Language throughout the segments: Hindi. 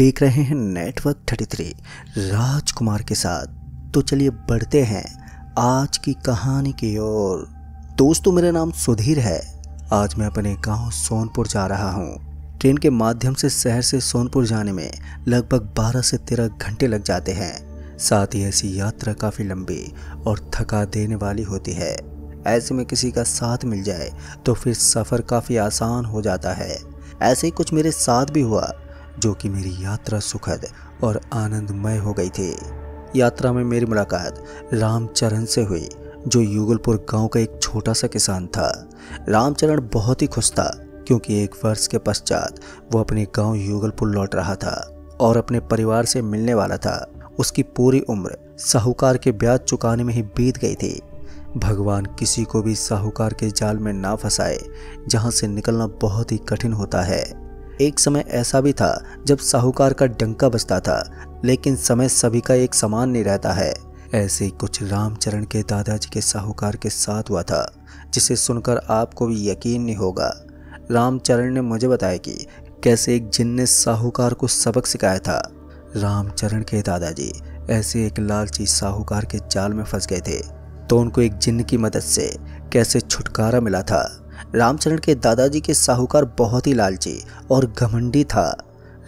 देख रहे हैं नेटवर्क 33 राजकुमार के साथ। तो चलिए बढ़ते हैं आज की कहानी की ओर। दोस्तों, मेरा नाम सुधीर है। आज मैं अपने गांव सोनपुर जा रहा हूं। ट्रेन के माध्यम से शहर से सोनपुर जाने में लगभग 12 से 13 घंटे लग जाते हैं। साथ ही ऐसी यात्रा काफ़ी लंबी और थका देने वाली होती है। ऐसे में किसी का साथ मिल जाए तो फिर सफ़र काफ़ी आसान हो जाता है। ऐसे ही कुछ मेरे साथ भी हुआ, जो कि मेरी यात्रा सुखद और आनंदमय हो गई थी। यात्रा में मेरी मुलाकात रामचरण से हुई, जो युगलपुर गांव का एक छोटा सा किसान था। रामचरण बहुत ही खुश था, क्योंकि 1 वर्ष के पश्चात वो अपने गांव युगलपुर लौट रहा था और अपने परिवार से मिलने वाला था। उसकी पूरी उम्र साहूकार के ब्याज चुकाने में ही बीत गई थी। भगवान किसी को भी साहूकार के जाल में ना फंसाए, जहाँ से निकलना बहुत ही कठिन होता है। एक समय ऐसा भी था जब साहूकार का डंका बजता था, लेकिन समय सभी का एक समान नहीं रहता है। ऐसे ही कुछ रामचरण के दादाजी के साहूकार के साथ हुआ था, जिसे सुनकर आपको भी यकीन नहीं होगा। रामचरण ने मुझे बताया कि कैसे एक जिन ने साहूकार को सबक सिखाया था। रामचरण के दादाजी ऐसे एक लालची साहूकार के जाल में फंस गए थे, तो उनको एक जिन्न की मदद से कैसे छुटकारा मिला था। रामचरण के दादाजी के साहूकार बहुत ही लालची और घमंडी था।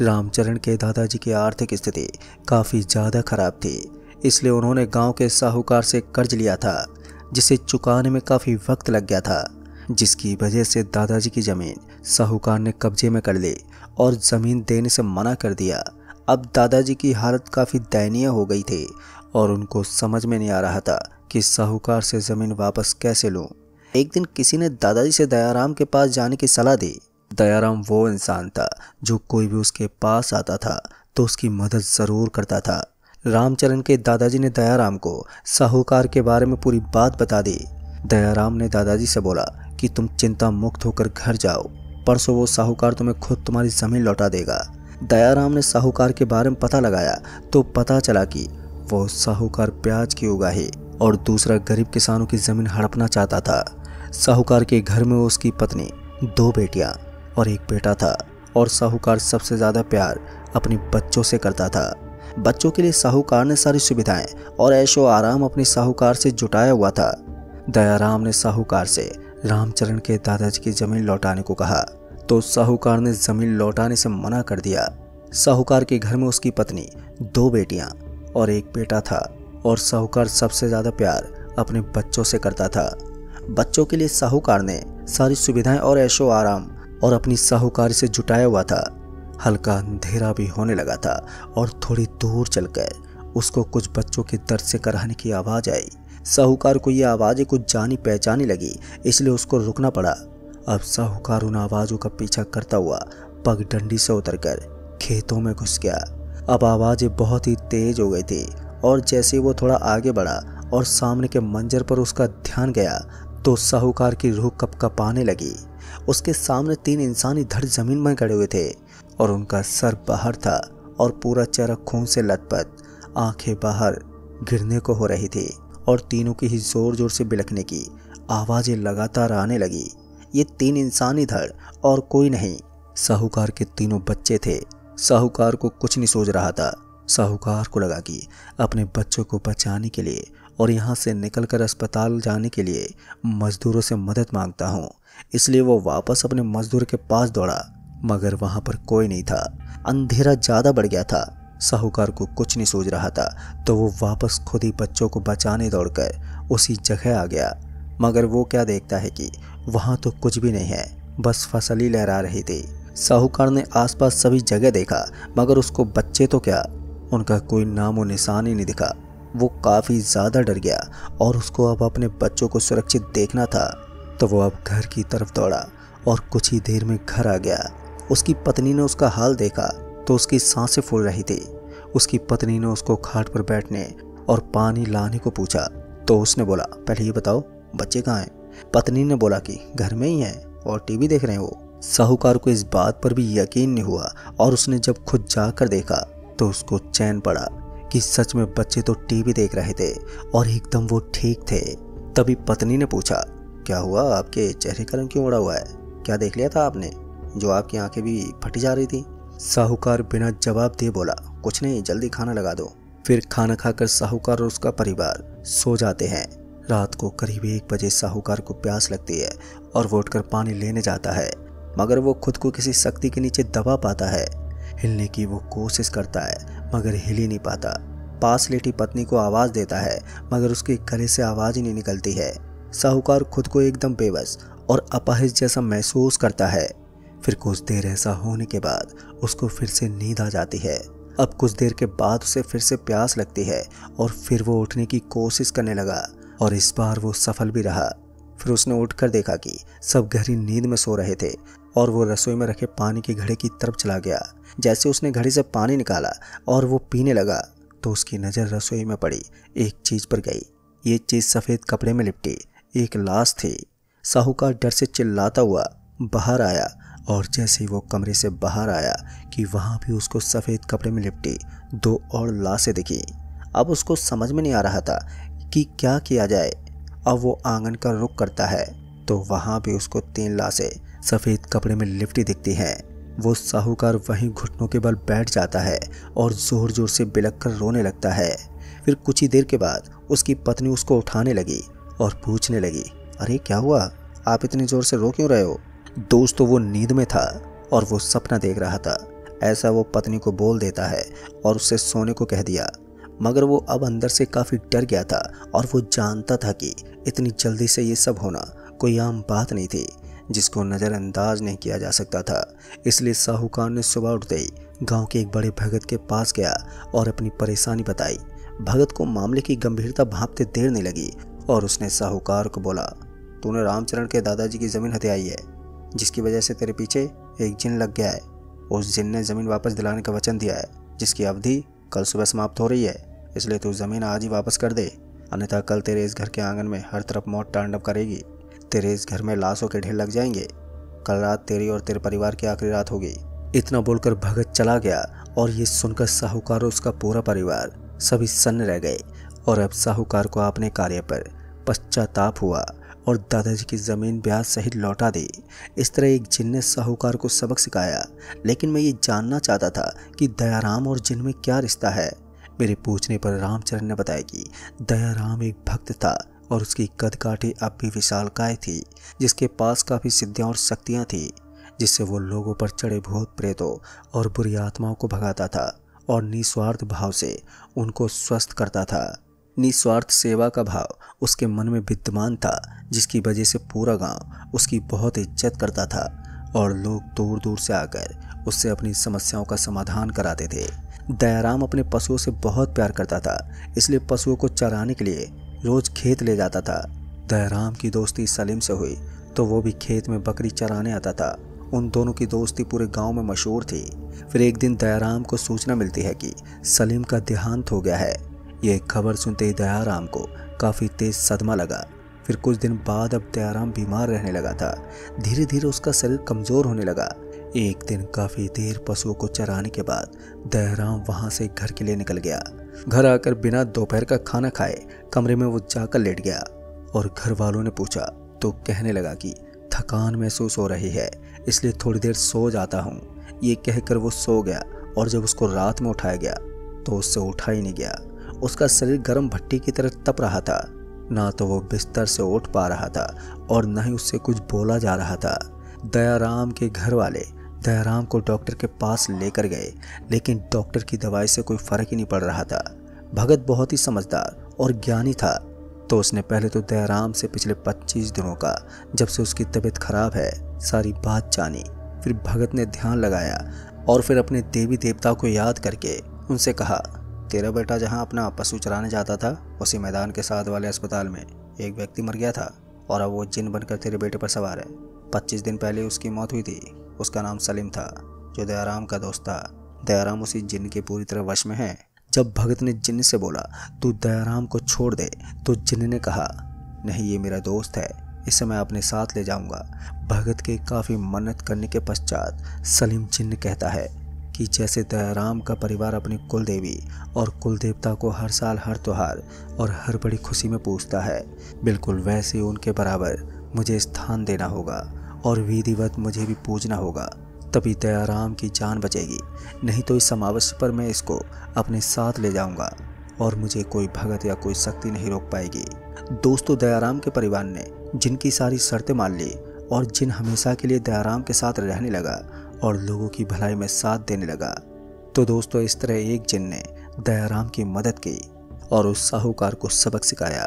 रामचरण के दादाजी की आर्थिक स्थिति काफ़ी ज़्यादा खराब थी, इसलिए उन्होंने गांव के साहूकार से कर्ज लिया था, जिसे चुकाने में काफ़ी वक्त लग गया था, जिसकी वजह से दादाजी की ज़मीन साहूकार ने कब्जे में कर ली और ज़मीन देने से मना कर दिया। अब दादाजी की हालत काफ़ी दयनीय हो गई थी और उनको समझ में नहीं आ रहा था कि साहूकार से ज़मीन वापस कैसे लूं। एक दिन किसी ने दादाजी से दयाराम के पास जाने की सलाह दी। दयाराम वो इंसान था जो कोई भी उसके पास आता था तो उसकी मदद ज़रूर करता था। रामचरण के दादाजी ने दयाराम को साहूकार के बारे में पूरी बात बता दी। दयाराम ने दादाजी से बोला कि तुम चिंता मुक्त होकर घर जाओ, परसों वो साहूकार तुम्हें खुद तुम्हारी ज़मीन लौटा देगा। दयाराम ने साहूकार के बारे में पता लगाया तो पता चला कि वो साहूकार प्याज की उगाही और दूसरा गरीब किसानों की ज़मीन हड़पना चाहता था। साहूकार के घर में उसकी पत्नी, 2 बेटियां और 1 बेटा था और साहूकार सबसे ज़्यादा प्यार अपने बच्चों से करता था। बच्चों के लिए साहूकार ने सारी सुविधाएं और ऐशो आराम अपने साहूकार से जुटाया हुआ था। दयाराम ने साहूकार से रामचरण के दादाजी की ज़मीन लौटाने को कहा तो साहूकार ने ज़मीन लौटाने से मना कर दिया। साहूकार के घर में उसकी पत्नी, 2 बेटियां और 1 बेटा था और साहूकार सबसे ज़्यादा प्यार अपने बच्चों से करता था। बच्चों के लिए साहूकार ने सारी सुविधाएं और ऐशो आराम और अपनी साहूकारी से जुटाया हुआ था। हल्का अंधेरा भी होने लगा था और थोड़ी दूर चलकर उसको कुछ बच्चों के दर्द से कराहने की आवाज़ आई। साहूकार को ये आवाज़ें कुछ जानी पहचानी लगी, इसलिए उसको रुकना पड़ा। अब साहूकार उन आवाज़ों का पीछा करता हुआ पगडंडी से उतरकर खेतों में घुस गया। अब आवाज़ें बहुत ही तेज हो गई थी और जैसे वो थोड़ा आगे बढ़ा और सामने के मंजर पर उसका ध्यान गया तो साहूकार की रूह कपकपाने लगी। उसके सामने 3 इंसान इधर ज़मीन में गड़े हुए थे और उनका सर बाहर था और पूरा चेहरा खून से लथपथ, आंखें बाहर गिरने को हो रही थी और तीनों की ही ज़ोर ज़ोर से बिलखने की आवाज़ें लगातार आने लगी। ये 3 इंसान इधर और कोई नहीं, साहूकार के 3 बच्चे थे। साहूकार को कुछ नहीं सूझ रहा था। साहूकार को लगा कि अपने बच्चों को बचाने के लिए और यहाँ से निकलकर अस्पताल जाने के लिए मजदूरों से मदद मांगता हूँ, इसलिए वो वापस अपने मजदूर के पास दौड़ा, मगर वहाँ पर कोई नहीं था। अंधेरा ज़्यादा बढ़ गया था। साहूकार को कुछ नहीं सूझ रहा था तो वो वापस खुद ही बच्चों को बचाने दौड़कर उसी जगह आ गया, मगर वो क्या देखता है कि वहाँ तो कुछ भी नहीं है, बस फसली लहरा रही थी। साहूकार ने आसपास सभी जगह देखा, मगर उसको बच्चे तो क्या, उनका कोई नामो निशान ही नहीं दिखा। वो काफ़ी ज़्यादा डर गया और उसको अब अपने बच्चों को सुरक्षित देखना था, तो वो अब घर की तरफ दौड़ा और कुछ ही देर में घर आ गया। उसकी पत्नी ने उसका हाल देखा तो उसकी सांसें फूल रही थी। उसकी पत्नी ने उसको खाट पर बैठने और पानी लाने को पूछा तो उसने बोला, पहले ये बताओ बच्चे कहाँ हैं? पत्नी ने बोला कि घर में ही हैं और टीवी देख रहे हैं वो। साहूकार को इस बात पर भी यकीन नहीं हुआ और उसने जब खुद जाकर देखा तो उसको चैन पड़ा कि सच में बच्चे तो टीवी देख रहे थे और एकदम वो ठीक थे। तभी पत्नी ने पूछा, क्या हुआ, आपके चेहरे का रंग क्यों उड़ा हुआ है? क्या देख लिया था आपने जो आपकी आंखें भी फटी जा रही थी? साहूकार बिना जवाब दिए बोला, कुछ नहीं, जल्दी खाना लगा दो। फिर खाना खाकर साहूकार और उसका परिवार सो जाते हैं। रात को करीब 1 बजे साहूकार को प्यास लगती है और वो उठकर पानी लेने जाता है, मगर वो खुद को किसी शक्ति के नीचे दबा पाता है। हिलने की वो कोशिश करता है मगर हिल ही नहीं पाता। पास लेटी पत्नी को आवाज़ देता है मगर उसके गले से आवाज़ ही नहीं निकलती है। साहूकार खुद को एकदम बेबस और अपाहिज जैसा महसूस करता है। फिर कुछ देर ऐसा होने के बाद उसको फिर से नींद आ जाती है। अब कुछ देर के बाद उसे फिर से प्यास लगती है और फिर वो उठने की कोशिश करने लगा और इस बार वो सफल भी रहा। फिर उसने उठकर देखा कि सब गहरी नींद में सो रहे थे और वो रसोई में रखे पानी के घड़े की तरफ चला गया। जैसे उसने घड़े से पानी निकाला और वो पीने लगा तो उसकी नज़र रसोई में पड़ी एक चीज़ पर गई। ये चीज़ सफ़ेद कपड़े में लिपटी एक लाश थी। साहूकार डर से चिल्लाता हुआ बाहर आया और जैसे ही वो कमरे से बाहर आया कि वहाँ भी उसको सफ़ेद कपड़े में लिपटी 2 और लाशें दिखी। अब उसको समझ में नहीं आ रहा था कि क्या किया जाए। अब वो आंगन का रुख करता है तो वहाँ भी उसको 3 लाशें सफ़ेद कपड़े में लिपटी दिखती हैं। वो साहूकार वहीं घुटनों के बल बैठ जाता है और ज़ोर ज़ोर से बिलख कर रोने लगता है। फिर कुछ ही देर के बाद उसकी पत्नी उसको उठाने लगी और पूछने लगी, अरे क्या हुआ, आप इतने ज़ोर से रो क्यों रहे हो? दोस्त तो वो नींद में था और वो सपना देख रहा था, ऐसा वो पत्नी को बोल देता है और उससे सोने को कह दिया। मगर वो अब अंदर से काफ़ी डर गया था और वो जानता था कि इतनी जल्दी से ये सब होना कोई आम बात नहीं थी जिसको नज़रअंदाज नहीं किया जा सकता था। इसलिए साहूकार ने सुबह उठते ही गांव के एक बड़े भगत के पास गया और अपनी परेशानी बताई। भगत को मामले की गंभीरता भांपते देर नहीं लगी और उसने साहूकार को बोला, तूने रामचरण के दादाजी की ज़मीन हथियाई है जिसकी वजह से तेरे पीछे एक जिन लग गया है। उस जिन ने ज़मीन वापस दिलाने का वचन दिया है जिसकी अवधि कल सुबह समाप्त हो रही है, इसलिए तू ज़मीन आज ही वापस कर दे, अन्यथा कल तेरे इस घर के आंगन में हर तरफ मौत तांडव करेगी। तेरे इस घर में लाशों के ढेर लग जाएंगे। कल रात तेरी और तेरे परिवार की आखिरी रात होगी। इतना बोलकर भगत चला गया और ये सुनकर साहूकार और उसका पूरा परिवार सभी सन्न रह गए। और अब साहूकार को अपने कार्य पर पश्चाताप हुआ और दादाजी की ज़मीन ब्याज सहित लौटा दी। इस तरह एक जिन ने साहूकार को सबक सिखाया। लेकिन मैं ये जानना चाहता था कि दयाराम और जिन में क्या रिश्ता है। मेरे पूछने पर रामचरण ने बताया कि दयाराम एक भक्त था और उसकी कदकाठी अब भी विशालकाय थी, जिसके पास काफ़ी सिद्धियाँ और शक्तियाँ थीं, जिससे वो लोगों पर चढ़े भूत प्रेतों और बुरी आत्माओं को भगाता था और निस्वार्थ भाव से उनको स्वस्थ करता था। निस्वार्थ सेवा का भाव उसके मन में विद्यमान था, जिसकी वजह से पूरा गांव उसकी बहुत इज्जत करता था और लोग दूर दूर से आकर उससे अपनी समस्याओं का समाधान कराते थे। दयाराम अपने पशुओं से बहुत प्यार करता था, इसलिए पशुओं को चराने के लिए रोज खेत ले जाता था। दयाराम की दोस्ती सलीम से हुई तो वो भी खेत में बकरी चराने आता था। उन दोनों की दोस्ती पूरे गांव में मशहूर थी। फिर एक दिन दयाराम को सूचना मिलती है कि सलीम का देहांत हो गया है। यह खबर सुनते ही दयाराम को काफ़ी तेज सदमा लगा। फिर कुछ दिन बाद अब दयाराम बीमार रहने लगा था। धीरे धीरे उसका शरीर कमज़ोर होने लगा। एक दिन काफ़ी देर पशुओं को चराने के बाद दयाराम वहां से घर के लिए निकल गया। घर आकर बिना दोपहर का खाना खाए कमरे में वो जाकर लेट गया और घर वालों ने पूछा तो कहने लगा कि थकान महसूस हो रही है, इसलिए थोड़ी देर सो जाता हूँ। ये कहकर वो सो गया और जब उसको रात में उठाया गया तो उससे उठा ही नहीं गया। उसका शरीर गर्म भट्टी की तरह तप रहा था। ना तो वो बिस्तर से उठ पा रहा था और ना ही उससे कुछ बोला जा रहा था। दयाराम के घर वाले दयाराम को डॉक्टर के पास लेकर गए, लेकिन डॉक्टर की दवाई से कोई फ़र्क ही नहीं पड़ रहा था। भगत बहुत ही समझदार और ज्ञानी था तो उसने पहले तो दयाराम से पिछले 25 दिनों का, जब से उसकी तबीयत खराब है, सारी बात जानी। फिर भगत ने ध्यान लगाया और फिर अपने देवी देवता को याद करके उनसे कहा, तेरा बेटा जहाँ अपना पशु चराने जाता था उसी मैदान के साथ वाले अस्पताल में एक व्यक्ति मर गया था और अब वो जिन बनकर तेरे बेटे पर सवार है। 25 दिन पहले उसकी मौत हुई थी। उसका नाम सलीम था जो दयाराम का दोस्त था। दयाराम उसी जिन के पूरी तरह वश में है। जब भगत ने जिन से बोला तू दयाराम को छोड़ दे तो जिन ने कहा, नहीं, ये मेरा दोस्त है, इसे मैं अपने साथ ले जाऊंगा। भगत के काफ़ी मन्नत करने के पश्चात सलीम जिन कहता है कि जैसे दयाराम का परिवार अपनी कुलदेवी और कुलदेवता को हर साल हर त्यौहार और हर बड़ी खुशी में पूजता है, बिल्कुल वैसे उनके बराबर मुझे स्थान देना होगा और विधिवत मुझे भी पूजना होगा। तभी दयाराम की जान बचेगी, नहीं तो इस समावेश पर मैं इसको अपने साथ ले जाऊंगा और मुझे कोई भगत या कोई शक्ति नहीं रोक पाएगी। दोस्तों, दयाराम के परिवार ने जिनकी सारी शर्तें मान ली और जिन हमेशा के लिए दयाराम के साथ रहने लगा और लोगों की भलाई में साथ देने लगा। तो दोस्तों, इस तरह एक जिन ने दयाराम की मदद की और उस साहूकार को सबक सिखाया।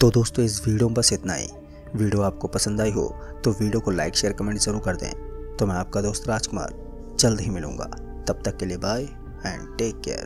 तो दोस्तों, इस वीडियो में बस इतना ही। वीडियो आपको पसंद आई हो तो वीडियो को लाइक शेयर कमेंट ज़रूर कर दें। तो मैं आपका दोस्त राजकुमार जल्द ही मिलूँगा, तब तक के लिए बाय एंड टेक केयर।